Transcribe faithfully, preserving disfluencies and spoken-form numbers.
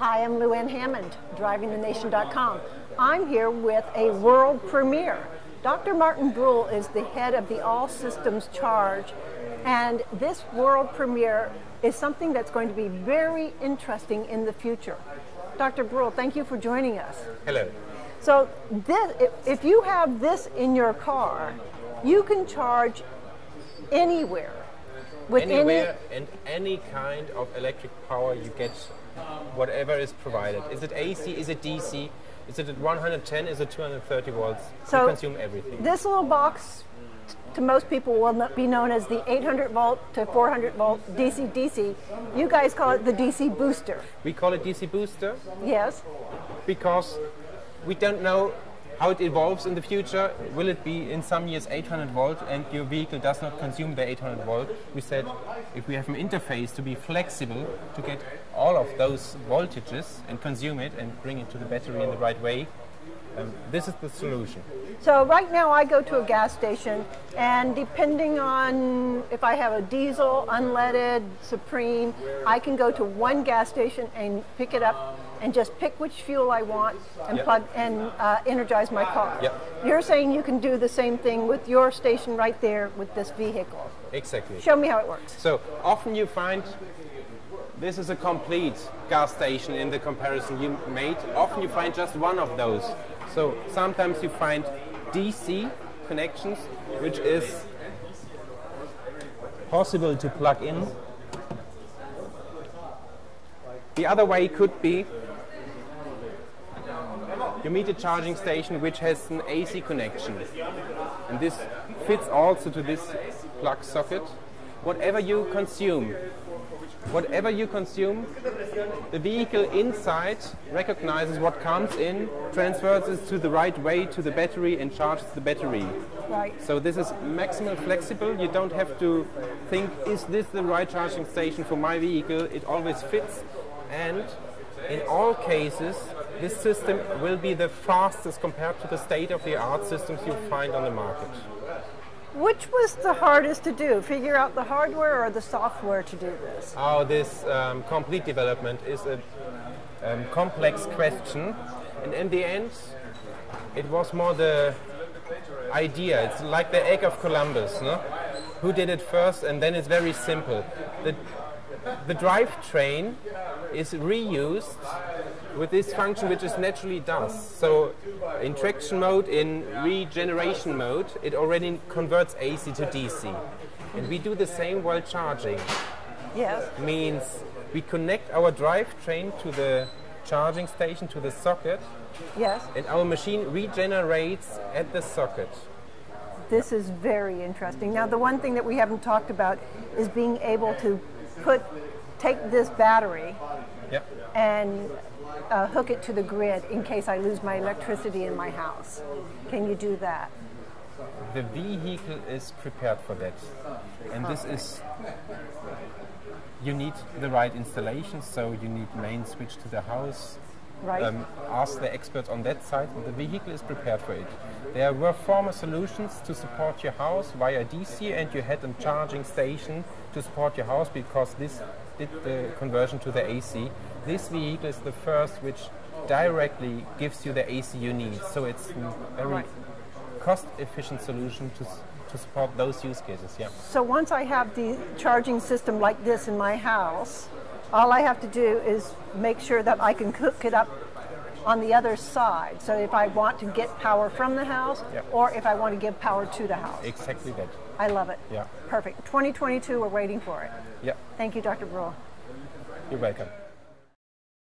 Hi, I'm Lou Ann Hammond, Driving The Nation dot com. I'm here with a world premiere. Doctor Martin Bruhl is the head of the All Systems Charge, and this world premiere is something that's going to be very interesting in the future. Doctor Bruhl, thank you for joining us. Hello. So this, if you have this in your car, you can charge anywhere. With Anywhere any and any kind of electric power, you get whatever is provided. Is it A C? Is it D C? Is it at one hundred ten? Is it two hundred thirty volts? So you consume everything. This little box, to most people, will be known as the eight hundred volt to four hundred volt D C D C. You guys call it the D C booster. We call it D C booster. Yes. Because we don't know how it evolves in the future. Will it be in some years eight hundred volt and your vehicle does not consume the eight hundred volt? We said if we have an interface to be flexible to get all of those voltages and consume it and bring it to the battery in the right way, um, this is the solution. So right now I go to a gas station, and depending on if I have a diesel, unleaded, Supreme, I can go to one gas station and pick it up and just pick which fuel I want and yep. plug and uh, energize my car. Yep. You're saying you can do the same thing with your station right there with this vehicle. Exactly. Show me how it works. So often you find this is a complete gas station in the comparison you made. Often you find just one of those. So sometimes you find D C connections, which is possible to plug in. The other way could be you meet a charging station which has an A C connection, and this fits also to this plug socket. Whatever you consume, whatever you consume, the vehicle inside recognizes what comes in, transfers it to the right way to the battery, and charges the battery. Right. So this is maximum flexible. You don't have to think, is this the right charging station for my vehicle? It always fits. And in all cases, this system will be the fastest compared to the state-of-the-art systems you find on the market. Which was the hardest to do? Figure out the hardware or the software to do this? Oh, this um, complete development is a um, complex question. And in the end, it was more the idea. It's like the egg of Columbus, no? Who did it first? And then it's very simple. The, the drivetrain is reused with this function which it naturally does. So in traction mode, in regeneration mode, it already converts A C to D C. And we do the same while charging. Yes. Means we connect our drivetrain to the charging station, to the socket. Yes. And our machine regenerates at the socket. This is very interesting. Now the one thing that we haven't talked about is being able to put take this battery yep. and uh, hook it to the grid in case I lose my electricity in my house. Can you do that? The vehicle is prepared for that. And this is, you need the right installation, so you need main switch to the house. Right. Um, ask the experts on that side, and the vehicle is prepared for it. There were former solutions to support your house via D C, and you had a charging station to support your house because this did the conversion to the A C. This vehicle is the first which directly gives you the A C you need, so it's a very right. cost-efficient solution to, to support those use cases. Yeah. So once I have the charging system like this in my house, all I have to do is make sure that I can hook it up on the other side. So if I want to get power from the house yeah. or if I want to give power to the house. Exactly that. I love it. Yeah. Perfect. twenty twenty-two, we're waiting for it. Yeah. Thank you, Doctor Bruhl. You're welcome.